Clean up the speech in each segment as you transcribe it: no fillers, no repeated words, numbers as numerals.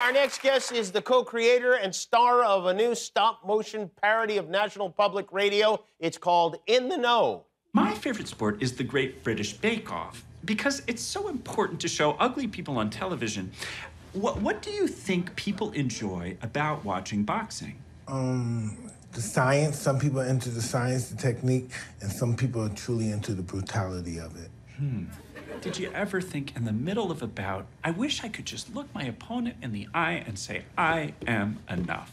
Our next guest is the co-creator and star of a new stop-motion parody of National Public Radio. It's called In the Know. My favorite sport is the Great British Bake Off because it's so important to show ugly people on television. What do you think people enjoy about watching boxing? The science. Some people are into the science, the technique, and some people are truly into the brutality of it. Did you ever think in the middle of a bout, I wish I could just look my opponent in the eye and say, I am enough?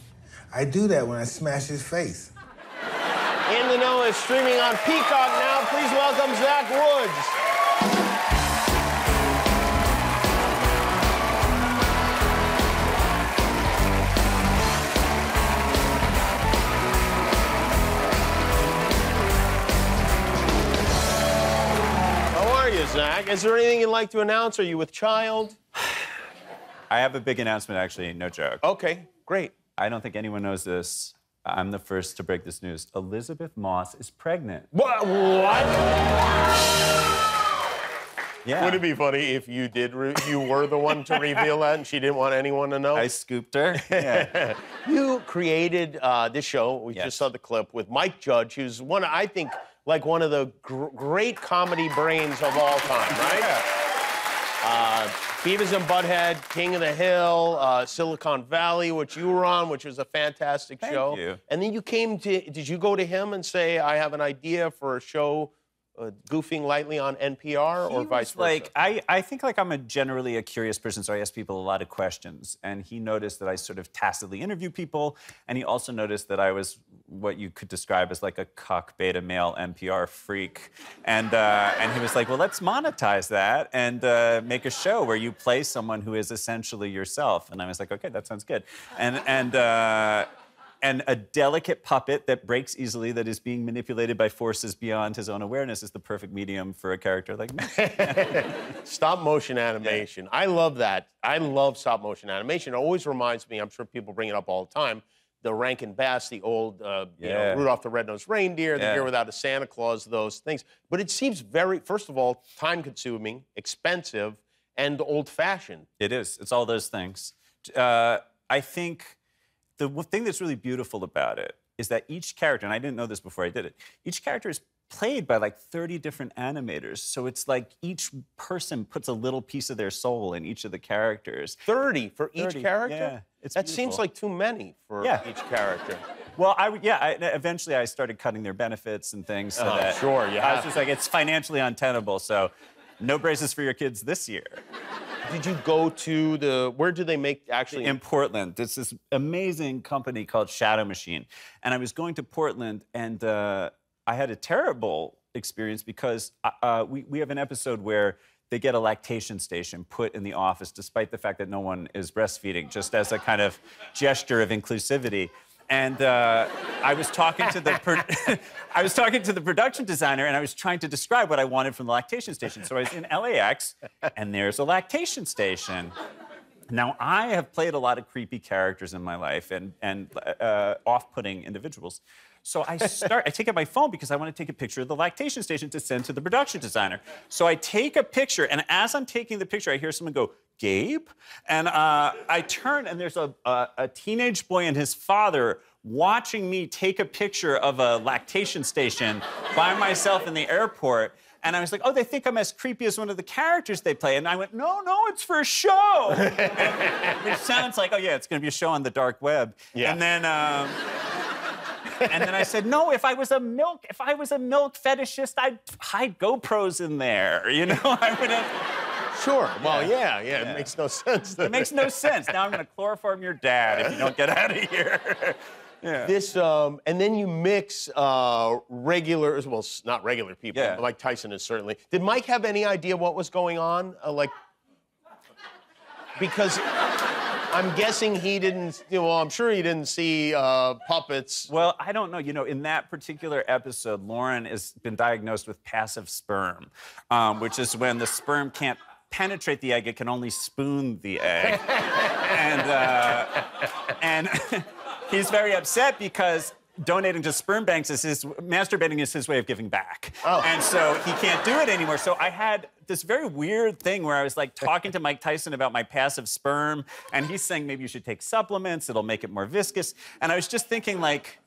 I do that when I smash his face. In the Know is streaming on Peacock now. Please welcome Zach Woods. Zach, is there anything you'd like to announce? Are you with child? I have a big announcement, actually, no joke. Okay, great. I don't think anyone knows this. I'm the first to break this news. Elizabeth Moss is pregnant. What? Yeah. Would it be funny if you were the one to reveal that and she didn't want anyone to know? I scooped her. Yeah. You created this show. We just saw the clip with Mike Judge, who's one, I think, like one of the great comedy brains of all time, right? Yeah. Beavis and Butthead, King of the Hill, Silicon Valley, which you were on, which was a fantastic show. Thank you. And then you came to, did you go to him and say, I have an idea for a show goofing lightly on NPR or vice versa? Like, I think like I'm generally a curious person, so I ask people a lot of questions. And he noticed that I sort of tacitly interview people, and he also noticed that I was what you could describe as like a cock beta male NPR freak. And he was like, well, let's monetize that and make a show where you play someone who is essentially yourself. And I was like, okay, that sounds good. And a delicate puppet that breaks easily, that is being manipulated by forces beyond his own awareness, is the perfect medium for a character like me. Stop-motion animation. Yeah. I love that. I love stop-motion animation. It always reminds me, I'm sure people bring it up all the time, the Rankin-Bass, the old, you know, Rudolph the Red-Nosed Reindeer, the Year Without a Santa Claus, those things. But it seems very, first of all, time-consuming, expensive, and old-fashioned. It is. It's all those things. I think the thing that's really beautiful about it is that each character, and I didn't know this before I did it, each character is played by like 30 different animators. So it's like each person puts a little piece of their soul in each of the characters. 30 for each character? Yeah, it's beautiful. That seems like too many for each character. Well, eventually I started cutting their benefits and things. So I was just like, it's financially untenable, so no braces for your kids this year. Did you go to the, where do they make actually? In Portland. There's this amazing company called Shadow Machine. And I was going to Portland and I had a terrible experience because we have an episode where they get a lactation station put in the office despite the fact that no one is breastfeeding, just as a kind of gesture of inclusivity. And I was talking to the production designer, and I was trying to describe what I wanted from the lactation station. So I was in LAX, and there's a lactation station. Now I have played a lot of creepy characters in my life and off-putting individuals. So I take out my phone because I want to take a picture of the lactation station to send to the production designer. So I take a picture, and as I'm taking the picture, I hear someone go, Gabe? And I turn, and there's a teenage boy and his father watching me take a picture of a lactation station by myself in the airport. And I was like, oh, they think I'm as creepy as one of the characters they play. And I went, no, it's for a show. Which sounds like, oh, yeah, it's going to be a show on the dark web. Yeah. And then... And then I said, no, if I was a milk fetishist, I'd hide GoPros in there, you know? I would have... Sure, well, yeah, it makes no sense. Though. It makes no sense. Now I'm gonna chloroform your dad if you don't get out of here. Yeah. This, and then you mix regulars, well, not regular people, but Mike Tyson is certainly. Did Mike have any idea what was going on? Because... I'm guessing he didn't, well, I'm sure he didn't see puppets. Well, I don't know. You know, in that particular episode, Lauren has been diagnosed with passive sperm, which is when the sperm can't penetrate the egg, it can only spoon the egg. And he's very upset because donating to sperm banks is his... masturbating is his way of giving back. Oh. And so he can't do it anymore. So I had this very weird thing where I was, like, talking to Mike Tyson about my passive sperm, and he's saying maybe you should take supplements, it'll make it more viscous. And I was just thinking, like,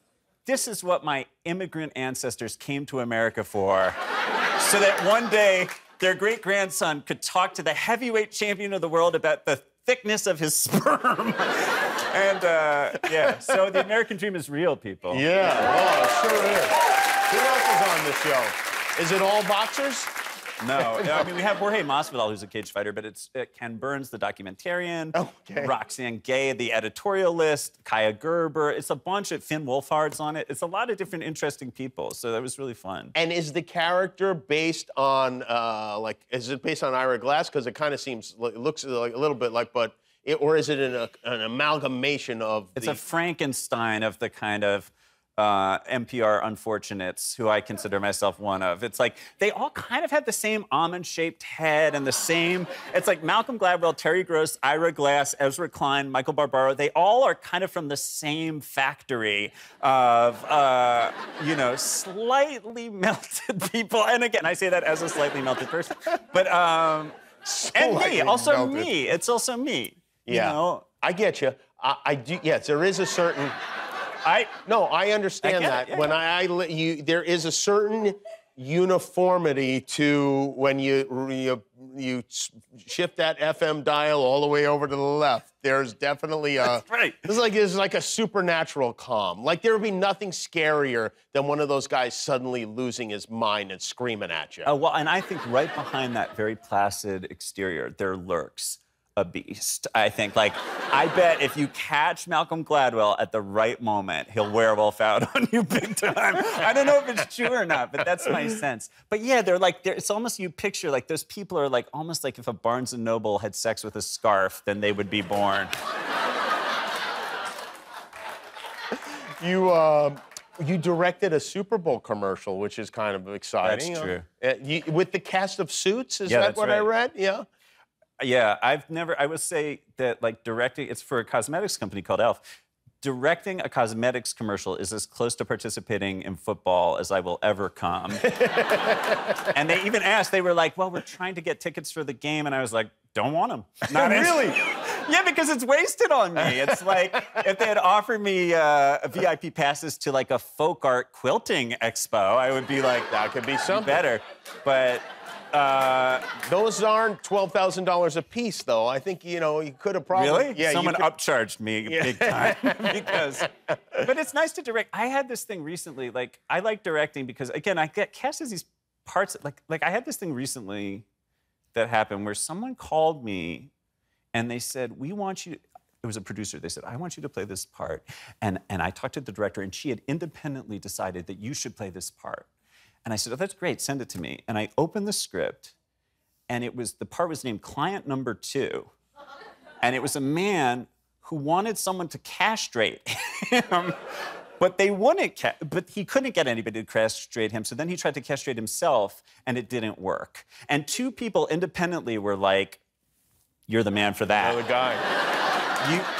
this is what my immigrant ancestors came to America for, so that one day their great-grandson could talk to the heavyweight champion of the world about the thickness of his sperm. And, yeah, so the American dream is real, people. Yeah, oh, it sure is. Who else is on this show? Is it all boxers? No, no, I mean, we have Jorge Masvidal, who's a cage fighter, but it's Ken Burns, the documentarian, okay. Roxane Gay, the editorialist, Kaia Gerber. It's a bunch of Finn Wolfhards on it. It's a lot of different interesting people, so that was really fun. And is the character based on, like, is it based on Ira Glass? Because it kind of seems, it looks like a little bit like, but, it, or is it an amalgamation of the... It's a Frankenstein of the kind of... NPR unfortunates, who I consider myself one of. It's like, they all kind of had the same almond-shaped head and the same... It's like Malcolm Gladwell, Terry Gross, Ira Glass, Ezra Klein, Michael Barbaro, they all are kind of from the same factory of, you know, slightly melted people. And again, I say that as a slightly melted person. But, and me, also melted. Me. It's also me, you know? I get you. I do, yes, there is a certain... I understand that. When there is a certain uniformity to when you shift that FM dial all the way over to the left. There's definitely a... That's right. It's like a supernatural calm. Like, there would be nothing scarier than one of those guys suddenly losing his mind and screaming at you. Oh, well, and I think right behind that very placid exterior, there lurks a beast, I think. Like, I bet if you catch Malcolm Gladwell at the right moment, he'll werewolf out on you big time. I don't know if it's true or not, but that's my sense. But yeah, they're like, it's almost, you picture, like, those people are like, almost like if a Barnes & Noble had sex with a scarf, then they would be born. You directed a Super Bowl commercial, which is kind of exciting. That's true. With the cast of Suits, is that what right. I read? Yeah. Yeah, I've never... I would say that, like, directing... It's for a cosmetics company called Elf. Directing a cosmetics commercial is as close to participating in football as I will ever come. And they even asked, they were like, well, we're trying to get tickets for the game. And I was like, don't want them. Not really? Yeah, because it's wasted on me. It's like if they had offered me VIP passes to, like, a folk art quilting expo, I would be like, that could be something better. But... those aren't $12,000 a piece, though. I think, you know, you could have probably... Really? Yeah, someone upcharged me big time. Because... But it's nice to direct. I had this thing recently, like, I like directing because, again, I get cast as these parts... Like, I had this thing recently that happened where someone called me and they said, we want you... It was a producer. They said, I want you to play this part. And I talked to the director, and she had independently decided that you should play this part. And I said, oh, that's great, send it to me. And I opened the script, and it was, the part was named Client Number 2. And it was a man who wanted someone to castrate him, but they wouldn't, but he couldn't get anybody to castrate him, so then he tried to castrate himself, and it didn't work. And two people independently were like, you're the man for that. You're the guy.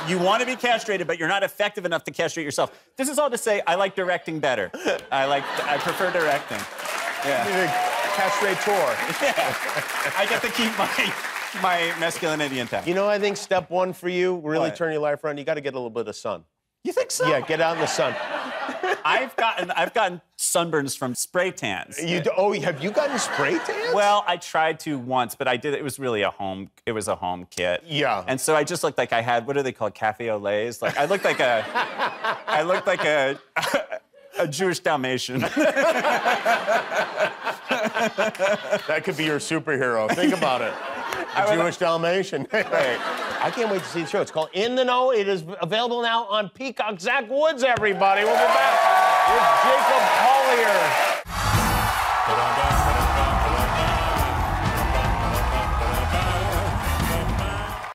You want to be castrated, but you're not effective enough to castrate yourself. This is all to say, I like directing better. I prefer directing. Yeah. You're the castrator. Yeah. I get to keep my masculinity intact. You know, I think step one for you, really turn your life around, you got to get a little bit of sun. You think so? Yeah, get out in the sun. I've gotten sunburns from spray tans. Have you gotten spray tans? Well, I tried to once, but I did. It was really a home kit. Yeah. And so I just looked like I had, what are they called, cafe au laits? Like, I looked like a, I looked like a Jewish Dalmatian. That could be your superhero. Think about it. A Jewish Dalmatian. Right. I can't wait to see the show. It's called In the Know. It is available now on Peacock. Zach Woods, everybody. We'll be back with Jacob Collier.